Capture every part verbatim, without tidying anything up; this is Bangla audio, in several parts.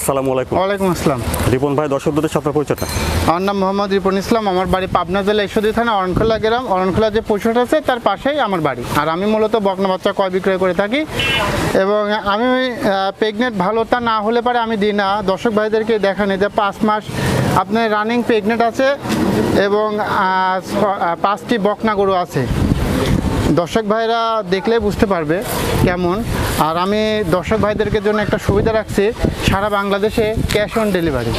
আসসালামু আলাইকুম। ওয়ালাইকুম আসসালাম। রিপন ভাই, দর্শকদের সাথে পরিচয়টা। আমার নাম মোহাম্মদ রিপন ইসলাম, আমার বাড়ি পাবনা জেলা ঈশ্বরদী থানা অরণখোলা গ্রাম। অরণখোলা যে পশুহাট আছে তার পাশেই আমার বাড়ি। আর আমি মূলত বকনা বাচ্চা কয় বিক্রয় করে থাকি, এবং আমি প্রেগনেন্ট ভালোটা না হলে পারে আমি দিই না। দর্শক ভাইদেরকে দেখানি যে পাঁচ মাস আপনার রানিং প্রেগনেন্ট আছে এবং পাঁচটি বকনা গরু আছে। দর্শক ভাইরা দেখলে বুঝতে পারবে কেমন। আর আমি দর্শক ভাইদেরকে জন্য একটা সুবিধা রাখছি, সারা বাংলাদেশে ক্যাশ অন ডেলিভারি।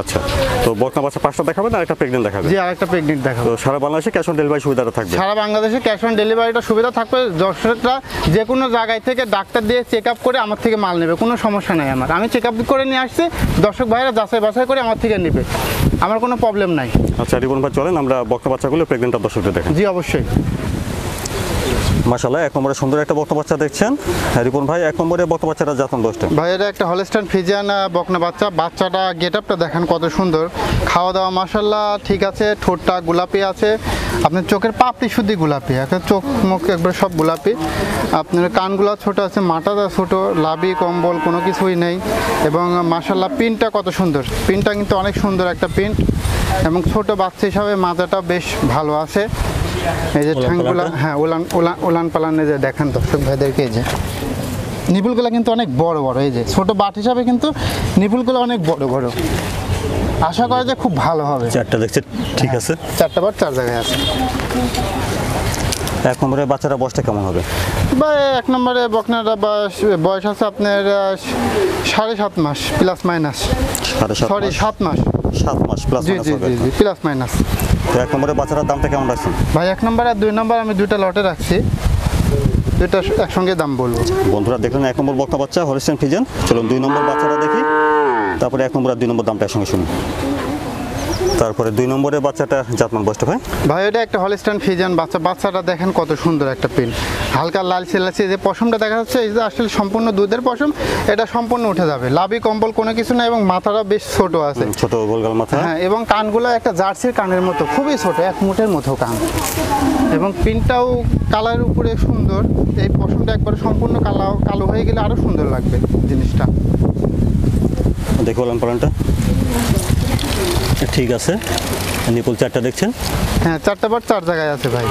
আচ্ছা, তো বকনা বাচ্চা পাঁচটা দেখাবেন আর একটা প্রেগনেন্ট দেখাবেন? জি, আর একটা প্রেগনেন্ট দেখাবো। তো সারা বাংলাদেশে ক্যাশ অন ডেলিভারি সুবিধাটা থাকবে? সারা বাংলাদেশে ক্যাশ অন ডেলিভারিটা সুবিধা থাকবে। দর্শকরা যে কোনো জায়গায় থেকে ডাক্তার দিয়ে চেক আপ করে আমার থেকে মাল নেবে, কোনো সমস্যা নাই আমার। আমি চেক আপ করে নিয়ে আসছি, দর্শক ভাইরা যাচাই বাছাই করে আমার থেকে নেবে, আমার কোনো প্রবলেম নাই। আচ্ছা রিপন ভাই, চলেন আমরা বকনা বাচ্চাগুলো প্রেগনেন্টটা দর্শকদের দেখাই। জি অবশ্যই। মাশাআল্লাহ, এক নম্বরে সুন্দর একটা বকনা বাচ্চা দেখছেন রিপন ভাই। এক নম্বরে বকনা বাচ্চাটা জাতন দশটা ভাই, এটা একটা হলেস্টেইন ফ্রিজিয়ান বকনা বাচ্চা। বাচ্চাটা গেটআপটা দেখেন কত সুন্দর, খাওয়া দাওয়া মাশাআল্লাহ ঠিক আছে, ঠোঁটটা গোলাপি আছে, আপনার চোখের পাপড়ি শুদ্ধি গোলাপি, একটা চোখ মুখ একবার সব গোলাপি, আপনার কানগুলো ছোট আছে, মাথাটা ছোট, লাভি কম্বল কোনো কিছুই নেই। এবং মাশাআল্লাহ পিনটা কত সুন্দর, পিনটা কিন্তু অনেক সুন্দর একটা পিন, এবং ছোট বাচ্চা হিসাবে মাথাটা বেশ ভালো আছে। এই যে ঠ্যাংগুলা, হ্যাঁ ওলান ওলান ওলান পালানে যে দেখেন দর্শক ভাইদেরকে, এই যে নিপুলগুলা কিন্তু অনেক বড় বড়, এই যে ছোট বাট হিসাবে কিন্তু নিপুলগুলো অনেক বড় বড়। আশা করা যায় খুব ভালো হবে। চারটা দেখছে ঠিক আছে, চারটা বার চার জায়গায় আছে। এক নম্বরে বাচ্চারা বয়সটা কেমন হবে বা এক নম্বরে বকনাটা বয়স বয়স আছে আপনার সাড়ে সাত মাস প্লাস মাইনাস, সরি সাত মাস, সাত মাস প্লাস প্লাস মাইনাস। এক নম্বরে বাচ্চার দামটা কেমন রাখছেন ভাই? এক নম্বর আর দুই নম্বর আমি দুইটা লটে রাখছি, দুইটা একসঙ্গে দাম বলবো। বন্ধুরা দেখলেন এক নম্বর বকনা বাচ্চা হলেস্টেইন ফ্রিজিয়ান। চলুন দুই নম্বর বাচ্চাটা দেখি, তারপরে এক নম্বর আর দুই নম্বর দামটা একসঙ্গে শুনি। তারপরে দুই নম্বরের বাচ্চাটা জাতমান বস্তা ভাই ভাই, এটা একটা হলেস্টেইন ফ্রিজিয়ান বাচ্চা। বাচ্চাটা দেখেন কত সুন্দর একটা পিন, হালকা লালচে লালচে যে পশমটা দেখা যাচ্ছে, এই যে আসলে সম্পূর্ণ দুধের পশম, এটা সম্পূর্ণ উঠে যাবে। লাভি কম্বল কোনো কিছু না, এবং মাথাটা বেশ ছোট আছে, ছোট গোলগাল মাথা, হ্যাঁ। এবং কানগুলো একটা জার্সির কানের মতো, খুবই ছোট, এক মুঠের মতো কান, এবং পিনটাও কালার উপরে সুন্দর। এই পশমটা একবার সম্পূর্ণ কালো কালো হয়ে গেলে আরও সুন্দর লাগবে জিনিসটা। দেখো লাল পালনটা ঠিক আছে, নিপুল চারটা দেখছেন, হ্যাঁ চারটা বার চার জায়গায় আছে ভাই।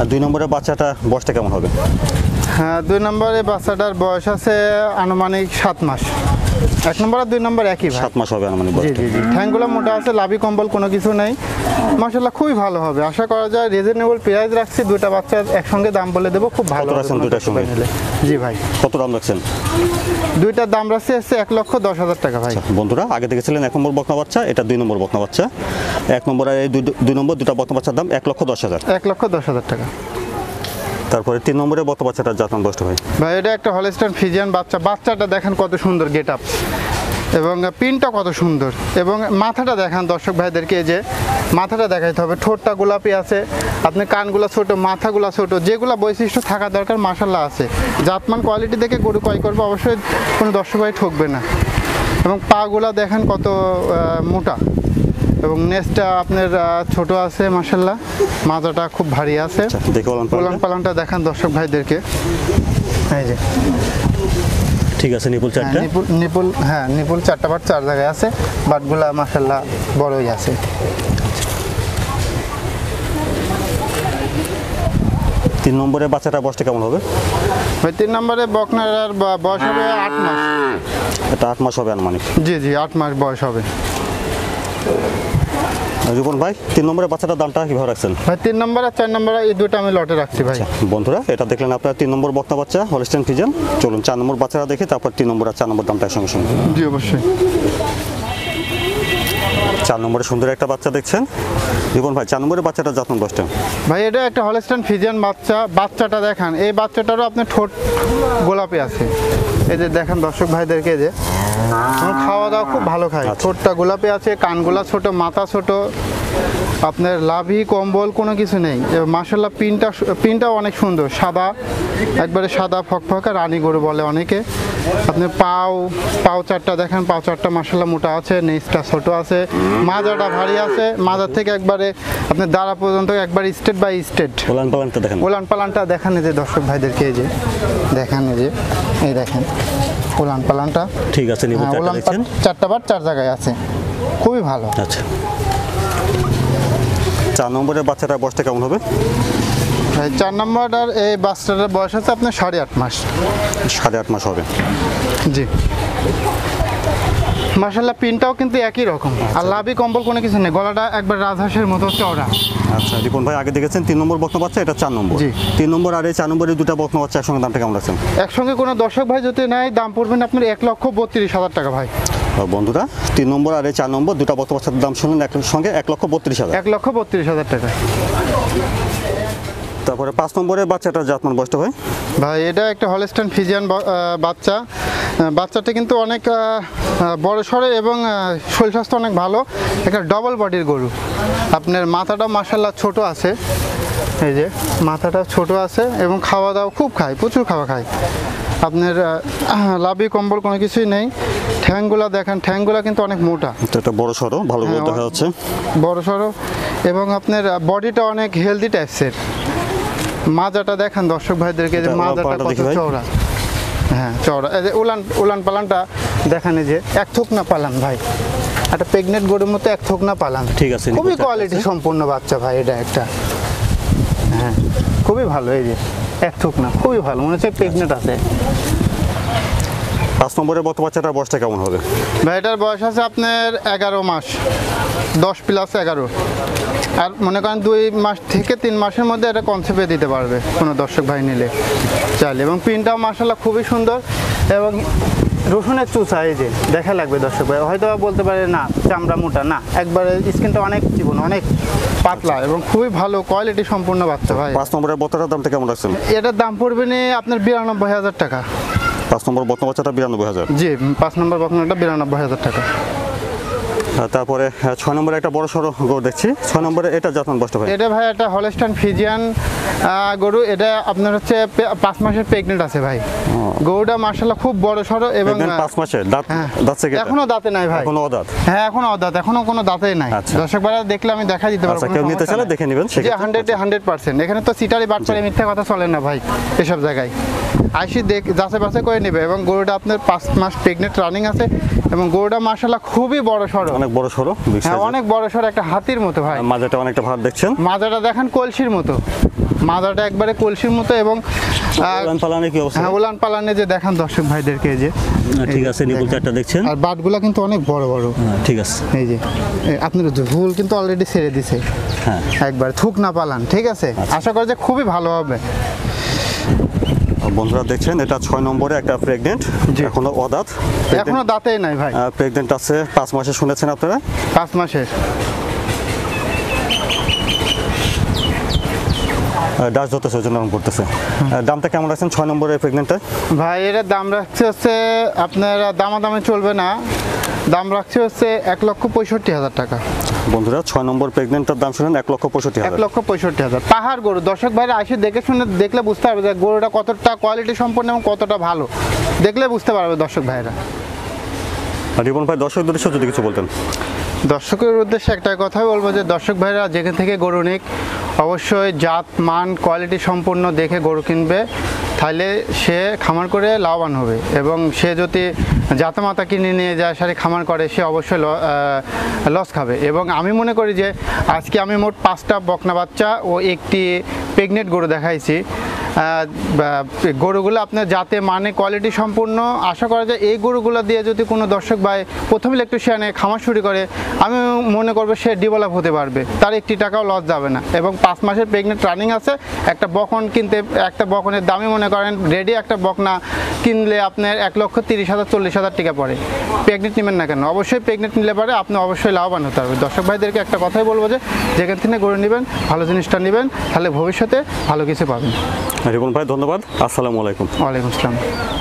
আর দুই নম্বরের বাচ্চাটা বয়সটা কেমন হবে? হ্যাঁ দুই নম্বরের বাচ্চাটার বয়স আছে আনুমানিক সাত মাস। এক নম্বর আর দুই নম্বর একই ভাই, সাত মাস হবে আনুমানিক। জি জি জি, ঠ্যাংগুলো মোটা আছে, লাভি কম্বল কোনো কিছু নেই, মাশাআল্লাহ খুবই ভালো হবে। আশা করা যায় রিজনেবল প্রাইস রাখছি, দুটো বাচ্চা একসঙ্গে দাম বলে দেবো, খুব ভালো আছেন দুটো সঙ্গে। জি ভাই, কত দাম রাখছেন? দুইটার দাম রাখছে হচ্ছে এক লক্ষ দশ হাজার টাকা ভাই। বন্ধুরা আগে দেখেছিলেন এক নম্বর বকনা বাচ্চা, এটা দুই নম্বর বকনা বাচ্চা। এক নম্বর আর এই দুই নম্বর দুটো বকনা বাচ্চার দাম এক লক্ষ দশ হাজার এক লক্ষ দশ হাজার টাকা। তারপরে তিন নম্বরে বকনা বাচ্চাটা জাতমান বস্তা ভাই ভাই, এটা একটা হলেস্টেইন ফ্রিজিয়ান বাচ্চা। বাচ্চাটা দেখেন কত সুন্দর গেটআপ, এবং পিনটা কত সুন্দর, এবং মাথাটা দেখান দর্শক ভাইদেরকে, যে মাথাটা দেখাইতে হবে, ঠোঁটটা গোলাপি আছে, আপনি কানগুলো ছোট, মাথাগুলো ছোট, যেগুলো বৈশিষ্ট্য থাকা দরকার মাশাআল্লাহ আছে। জাতমান কোয়ালিটি দেখে গরু ক্রয় করবে, অবশ্যই কোনো দর্শক ভাই ঠকবে না। এবং পাগুলো দেখেন কত মোটা, এবং নেসটা আপনার ছোট আছে মাশাআল্লাহ, মাথাটা খুব ভারী আছে। পোলান পালানটা দেখান দর্শক ভাইদেরকে, এই যে ঠিক আছে, নিপুল চারটা নিপুল হ্যাঁ নিপুল চারটা বাট চার জায়গায় আছে, বাটগুলা মাশাআল্লাহ বড়ই আছে। তিন নম্বরে বাচ্চাটা বয়সটা কেমন হবে ভাই? তিন নম্বরে বকনার বয়স হবে আট মাস, এটা আট মাস হবে আনুমানিক। জি জি, আট মাস বয়স হবে। রিপন ভাই, তিন নম্বরের বাচ্চাটার দামটা কিভাবে রাখছেন ভাই? তিন নম্বর আর চার নম্বর এই দুটো আমি লটে রাখছি ভাই। বন্ধুরা এটা দেখলেন আপনারা তিন নম্বর বকনা বাচ্চা হলেস্টেইন ফ্রিজিয়ান। চলুন চার নম্বর বাচ্চাটা দেখে তারপর তিন নম্বর আর চার নম্বর দামটা একসঙ্গে শুনুন। জি অবশ্যই। চার নম্বরে সুন্দর একটা বাচ্চা দেখছেন রিপন ভাই, চার নম্বরের বাচ্চাটা জাতমান বয়সটা ভাই? এটা একটা হলেস্টেইন ফ্রিজিয়ান বাচ্চা। বাচ্চাটা দেখান, এই বাচ্চাটারও আপনার ঠোঁট গোলাপি আছে, এই যে দেখেন দর্শক ভাইদেরকে, যে খাওয়া দাওয়া খুব ভালো খায়, ঠোঁটটা গোলাপি আছে, কানগুলা ছোট, মাথা ছোট, আপনার লাভি কম্বল কোনো কিছু নেই। মাশাআল্লাহ পিনটা পিনটাও অনেক সুন্দর, সাদা একবারে সাদা ফকফকা, রানী গরু বলে অনেকে। আপনার পাও পাও চারটা দেখেন, পাও চারটা মাশাআল্লাহ মোটা আছে, নেজটা ছোট আছে, মাজাটা ভারী আছে, মাজার থেকে একবারে আপনার দাঁড়া পর্যন্ত একবার স্টেট বাই স্টেট। ওলান পালানটা দেখেন, ওলান পালানটা দেখেন এই যে দর্শক ভাইদেরকে, এই যে দেখেন, এই যে এই দেখেন উলান পালানটা ঠিক আছে, চারটা বার চার জায়গায় আছে, খুবই ভালো। আচ্ছা, চার নম্বরের বাচ্চাটার বয়সটা কেমন হবে? চার নম্বর আর এই বাচ্চাটার বয়স আছে আপনার সাড়ে আট মাস। সাড়ে আট মাস হবে, জি। মাশাআল্লাহ, পিনটাও কিন্তু একই রকম, আর লাভি কম্বল কোনো কিছু নেই, গলাটা একবার রাজহাঁসের মতো চওড়া। আচ্ছা রিপন ভাই, আগে দেখেছেন তিন নম্বর বকনা বাচ্চা, এটা চার নম্বর। জি, তিন নম্বর আর এই চার নম্বরের দুটো বকনা বাচ্চা একসঙ্গে দামটা কেমন রাখছেন? একসঙ্গে কোনো দর্শক ভাই যদি নেয় দাম পড়বেন আপনার এক লক্ষ বত্রিশ হাজার টাকা। ভাই বন্ধুরা, তিন নম্বর আর এই চার নম্বর দুটো বকনা বাচ্চার দাম শুনুন একসঙ্গে এক লক্ষ বত্রিশ হাজার এক লক্ষ বত্রিশ হাজার টাকা। তারপরে পাঁচ নম্বরের বাচ্চাটা জাতমান বয়সটা হয় ভাই, এটা একটা হলেস্টেইন ফ্রিজিয়ান বাচ্চা। বাচ্চাটা কিন্তু অনেক বড় সড়ে এবং শরীর স্বাস্থ্য অনেক ভালো, একটা ডবল বডির গরু। আপনার মাথাটাও মাশাআল্লাহ ছোট আছে, এই যে মাথাটা ছোট আছে, এবং খাওয়া দাওয়া খুব খায়, প্রচুর খাওয়া খায়। আপনার লাভি কম্বল কোনো কিছুই নেই। ঠ্যাংগুলা দেখেন, ঠ্যাংগুলা কিন্তু অনেক মোটা, এটা বড় সড়ো, ভালো দেখা যাচ্ছে, বড় সড়ো, এবং আপনার বডিটা অনেক হেলদি টাইপসের। মাজাটা দেখেন দর্শক ভাইদেরকে, যে মাজাটা কত চওড়া, হ্যাঁ চওড়া। এই যে উলান উলান পালানটা দেখেন, এই যে এক থোকনা পালান ভাই, একটা প্রেগনেন্ট গরুর মতো এক থোকনা পালান। ঠিক আছে, খুবই কোয়ালিটি সম্পন্ন বাচ্চা ভাই, এটা একটা, হ্যাঁ খুবই ভালো। এই যে এক থোকনা খুবই ভালো, মনে হচ্ছে প্রেগনেন্ট আছে। পাঁচ নম্বরের বত বাচ্চাটার বয়সটা কেমন হবে ভাই? এটার বয়স আছে আপনার এগারো মাস, দশ প্লাস এগারো। আর মনে করেন দুই মাস থেকে তিন মাসের মধ্যে এটা কনসেপ্টে দিতে পারবে কোনো দর্শক ভাই নিলে চাইলে। এবং পিনটাও মাশাআল্লাহ খুবই সুন্দর, এবং রসুনের চুচা এই যে দেখা লাগবে দর্শক ভাই, হয়তো বলতে পারে না চামড়া মোটা, না একবারে স্কিনটা অনেক জীবন, অনেক পাতলা, এবং খুবই ভালো কোয়ালিটি সম্পূর্ণ বাচ্চা ভাই। পাঁচ নম্বরের বতটার দামটা কেমন রাখছেন? এটার দাম পড়বে না আপনার বিরানব্বই হাজার টাকা। পাঁচ নম্বর বকনা বাচ্চাটা বিরানব্বই হাজার জি পাঁচ নম্বর বকনাটা বিরানব্বই হাজার টাকা। তারপরে ছয় নম্বরে একটা বড় সড়ো গরু দেখছি, ছয় নম্বরে এটা জাতমান বস্তা ভাই? এটা ভাই একটা হলেস্টেইন ফ্রিজিয়ান গরু, এটা আপনার হচ্ছে পাঁচ মাসের প্রেগনেন্ট আছে ভাই। গরুটা মাশাআল্লাহ খুব বড় সড়ো, এবং পাঁচ মাসের দাঁত দাঁত থেকে এখনো দাঁতে নাই ভাই, এখনো অদাঁত। হ্যাঁ এখনো অদাঁত, এখনো কোনো দাঁতেই নাই। দর্শক ভাইরা দেখলে আমি দেখা দিতে পারবো, কেউ নিতে চাইলে দেখে নেবেন। জি, হান্ড্রেড হান্ড্রেড পার্সেন্ট। এখানে তো সিটারি বাটপারে মিথ্যা কথা চলে না ভাই, এসব জায়গায় আইসি দেখ যাচাই বাছাই করে নেবে। এবং গরুটা আপনার পাঁচ মাস প্রেগনেন্ট রানিং আছে, এবং গরুটা মাশাআল্লাহ খুবই বড় সড়ো, অনেক বড় সড়ো, অনেক বড় সড়ো, একটা হাতির মতো ভাই। মাজাটা অনেকটা ভালো দেখছেন, মাজাটা দেখেন কলসির মতো, মাজাটা একবারে কলসির মতো। এবং উলান পালানে কি অবস্থা? হ্যাঁ উলান পালানে যে দেখেন দর্শক ভাইদেরকে, এই যে ঠিক আছে নিবুল চারটা দেখছেন, আর বাটগুলা কিন্তু অনেক বড় বড়। ঠিক আছে, এই যে আপনাদের ঝুল কিন্তু অলরেডি ছেড়ে দিয়েছে, হ্যাঁ একবার থুকনা পালান। ঠিক আছে, আশা করি যে খুবই ভালো হবে। বন্ধুরা দেখছেন এটা ছয় নম্বরে একটা প্রেগনেন্ট, এখনো অদাঁত, এখনো দাঁতেই নাই ভাই, প্রেগনেন্ট আছে পাঁচ মাসে, শুনেছেন আপনারা, পাঁচ মাসে। দাস যত সচেতন করতেছে। দামটা কেমন রাখছেন ছয় নম্বরের প্রেগনেন্টটা ভাই? এর দাম রাখছে হচ্ছে আপনার দামাদামি চলবে না, দাম রাখছে হচ্ছে এক লক্ষ পঁয়ষট্টি হাজার টাকা। বন্ধুরা ছয় নম্বর প্রেগনেন্টটার দাম শুনেন এক লক্ষ পঁয়ষট্টি হাজার এক লক্ষ পঁয়ষট্টি হাজার পাহাড় গরু। দর্শক ভাইরা আসে দেখে শুনে দেখলে বুঝতে পারবে যে গরুটা কতটা কোয়ালিটি সম্পন্ন এবং কতটা ভালো, দেখলে বুঝতে পারবে দর্শক ভাইরা। রিপন ভাই, দর্শকদের উদ্দেশ্যে যদি কিছু বলতেন? দর্শকের উদ্দেশ্যে একটা কথা বলবো, যে দর্শক ভাইরা যেখান থেকে গরু নিক অবশ্যই জাত মান কোয়ালিটি সম্পূর্ণ দেখে গরু কিনবে, তাহলে সে খামার করে লাভবান হবে। এবং সে যদি জাতমাতা কিনে নিয়ে যায় সারি খামার করে, সে অবশ্যই লস খাবে। এবং আমি মনে করি যে আজকে আমি মোট পাঁচটা বকনা বাচ্চা ও একটি প্রেগনেন্ট গরু দেখাইছি, গরুগুলো আপনার যাতে মানে কোয়ালিটি সম্পূর্ণ। আশা করা যায় এই গরুগুলো দিয়ে যদি কোনো দর্শক ভাই প্রথমে ইলেকট্রিশিয়ানে খামার শুরু করে, আমি মনে করবো সে ডেভেলপ হতে পারবে, তার একটি টাকাও লস যাবে না। এবং পাঁচ মাসের প্রেগনেন্ট রানিং আছে, একটা বকন কিনতে, একটা বকনের দামই মনে করেন রেডি একটা বকনা কিনলে আপনার এক লক্ষ তিরিশ হাজার চল্লিশ হাজার টাকা পড়ে। প্রেগনেন্ট নেবেন না কেন, অবশ্যই প্রেগনেন্ট নিলে পারে আপনি অবশ্যই লাভবান হতে পারবেন। দর্শক ভাইদেরকে একটা কথাই বলবো, যে যেখান থেকে গরু নেবেন ভালো জিনিসটা নেবেন, তাহলে ভবিষ্যতে ভালো কিছু পাবেন। রিপন ভাই ধন্যবাদ, আসসালামু আলাইকুম। ওয়ালাইকুম আসসালাম।